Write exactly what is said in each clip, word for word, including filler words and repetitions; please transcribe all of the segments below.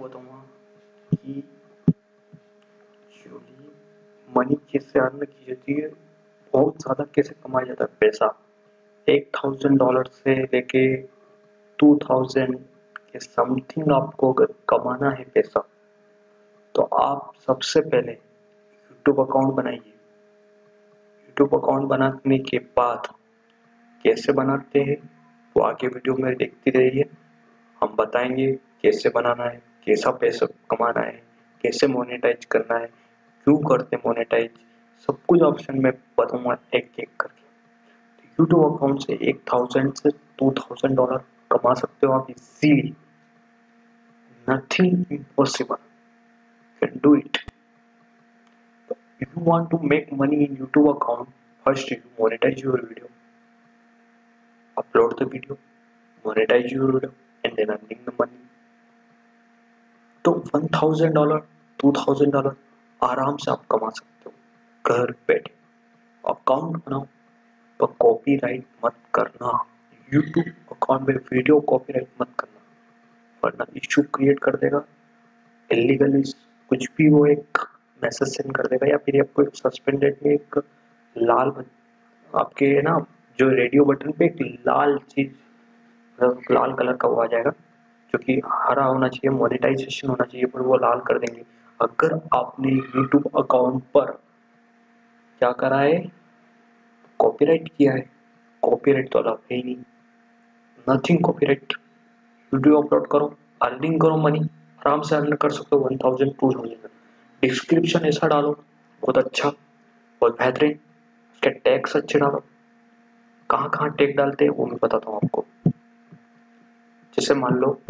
बताऊंगा कि actually money किससे अर्न की जाती है, बहुत ज़्यादा कैसे कमाया जाता है पैसा। एक थाउजेंड डॉलर से लेके टू थाउजेंड के समथिंग आपको अगर कमाना है पैसा, तो आप सबसे पहले यूट्यूब अकाउंट बनाइए। यूट्यूब अकाउंट बनाने के बाद कैसे बनाते हैं वो आगे वीडियो में देखते रहिए, हम बताएंगे कैसे बनाना है, कैसा पैसा कमाना है, कैसे मोनेटाइज करना है, क्यों करते मोनेटाइज, सब कुछ ऑप्शन में बताऊंगा एक एक करके। यूट्यूब अकाउंट से एक थाउजेंड से टू थाउजेंड डॉलर कमा सकते हो आप easily, nothing impossible, can do it. So if you want to make money in YouTube account, first you monetize your video, upload the video, monetize your video and then earning the money. तो one thousand dollar two thousand dollar आराम से आप कमा सकते हो घर बैठे। Account बनाओ पर कॉपीराइट मत करना, YouTube अकाउंट में वीडियो कॉपीराइट मत करना, वरना इशू क्रिएट कर देगा, इलीगल कुछ भी वो एक मैसेज सेंड कर देगा, या फिर आपको एक सस्पेंडेड में एक लाल आपके ना जो रेडियो बटन पे एक लाल चीज तो लाल कलर का वो आ जाएगा, जो कि हरा होना चाहिए, मोनेटाइजेशन होना चाहिए, पर वो लाल कर देंगे अगर आपने यूट्यूब अकाउंट पर क्या करा है, कॉपीराइट किया है। कॉपीराइट तो अलाउ है ही नहीं, नथिंग कॉपीराइट। वीडियो अपलोड करो, अर्निंग करो, मनी आराम से अर्न कर सकते हो one thousand two thousand. Description ऐसा डालो बहुत अच्छा, बहुत बेहतरीन, उसके टैग्स अच्छे डालो। कहाँ कहाँ टैग डालते हैं वो मैं बताता हूँ आपको। जैसे मान लो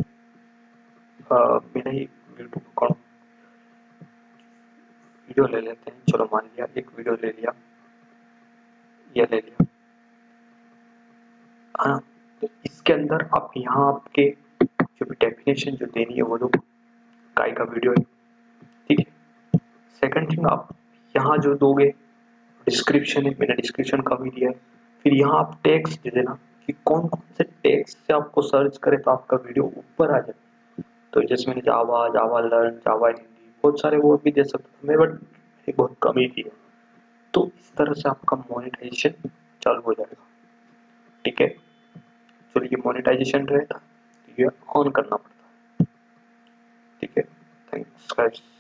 मैंने यूट्यूब अकाउंट वीडियो ले लेते हैं, चलो मान लिया एक वीडियो ले लिया, ये ले लिया, हाँ। तो इसके अंदर आप यहाँ आपके जो भी डेफिनेशन जो देनी है वो लोग गाय का वीडियो है, ठीक है। सेकंड थिंग, आप यहाँ जो दोगे डिस्क्रिप्शन है, मैंने डिस्क्रिप्शन का भी दिया है। फिर यहाँ आप टैग्स दे देना कि कौन कौन से टैग्स से आपको सर्च करे तो आपका वीडियो ऊपर आ जाए। तो जैसे मैंने जावा, जावा लर्न, जावा हिंदी, बहुत सारे वो भी दे सकते हैं, बट ये बहुत कम ही दिया। तो इस तरह से आपका मोनिटाइजेशन चालू हो जाएगा, ठीक है। चलिए ये मोनिटाइजेशन रहेगा, ये ऑन करना पड़ता है, ठीक है। Thanks guys.